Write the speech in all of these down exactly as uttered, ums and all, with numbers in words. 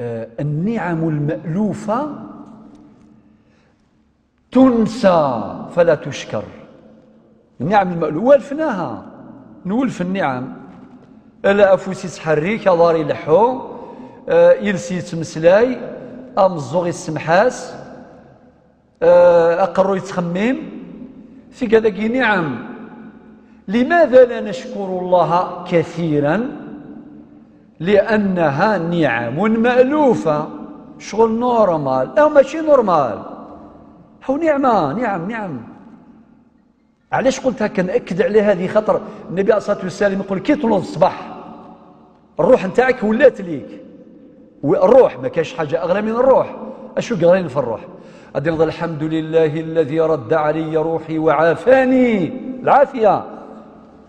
النعم المألوفة تنسى فلا تشكر. النعم المألوفة والفناها نولف النعم ألا أفوسي تحري كضاري لحو يلسي تمسلاي أم الزوغي السمحاس أقرو يتخمم في كذاك نعم. لماذا لا نشكر الله كثيرا؟ لأنها نعم مألوفة، شغل نورمال أو ماشي نورمال، هو نعمة نعم نعم. علاش قلتها؟ كنأكد عليها هذه خطر النبي عليه الصلاة والسلام يقول كي تنوض الصباح الروح نتاعك ولات ليك، والروح ما كاش حاجة أغلى من الروح. أشو قرين في الروح؟ غادي نضل الحمد لله الذي رد علي روحي وعافاني، العافية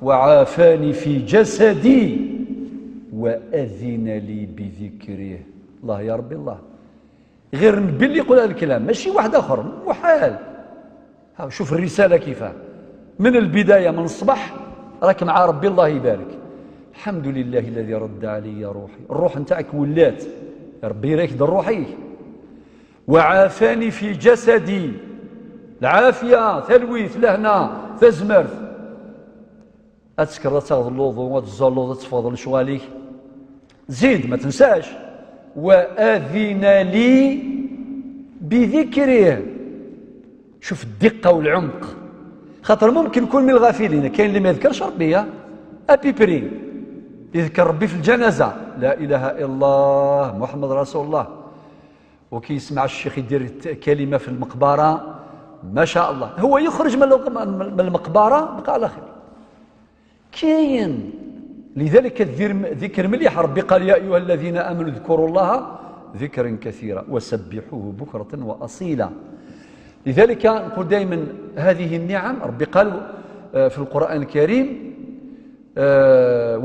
وعافاني في جسدي وأذن لي بذكره. الله يا ربي الله، غير النبي اللي يقول هذا الكلام ماشي واحد آخر، محال. ها شوف الرسالة كيفاه من البداية، من الصباح راك مع ربي الله يبارك. الحمد لله الذي رد علي روحي، الروح نتاعك ولات، ربي يريك روحي. وعافاني في جسدي، العافية ثلويث لهنا ثزمرث. أتذكر تاخذ الوضوء وتزلوض تفضل شواليك، زيد ما تنساش وأذن لي بذكره. شوف الدقة والعمق، خاطر ممكن يكون من الغافلين، كاين اللي ما يذكرش ربي أبيبري، يذكر ربي في الجنازة لا إله إلا الله محمد رسول الله، وكي يسمع الشيخ يدير كلمة في المقبرة ما شاء الله هو يخرج من المقبرة بقى على خير. كاين، لذلك الذكر مليح. ربي قال يا أيها الذين آمنوا اذكروا الله ذكرا كثيرا وسبحوه بكرة وأصيلا. لذلك نقول دائما هذه النعم، ربي قال في القرآن الكريم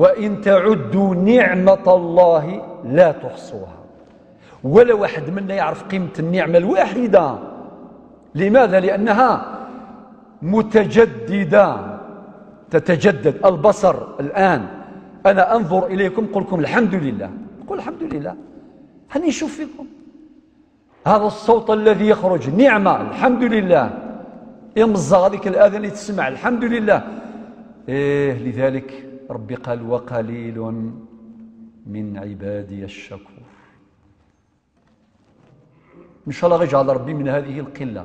وإن تعدوا نعمة الله لا تحصوها. ولا واحد منا يعرف قيمة النعمة الواحدة. لماذا؟ لأنها متجددة تتجدد. البصر الآن أنا أنظر إليكم قل لكم الحمد لله، قل الحمد لله، هني نشوف فيكم هذا الصوت الذي يخرج نعمة الحمد لله، يمزغ هذيك الأذن اللي تسمع الحمد لله. إيه لذلك ربي قال وقليل من عبادي الشكور. إن شاء الله غيجعل ربي من هذه القلة.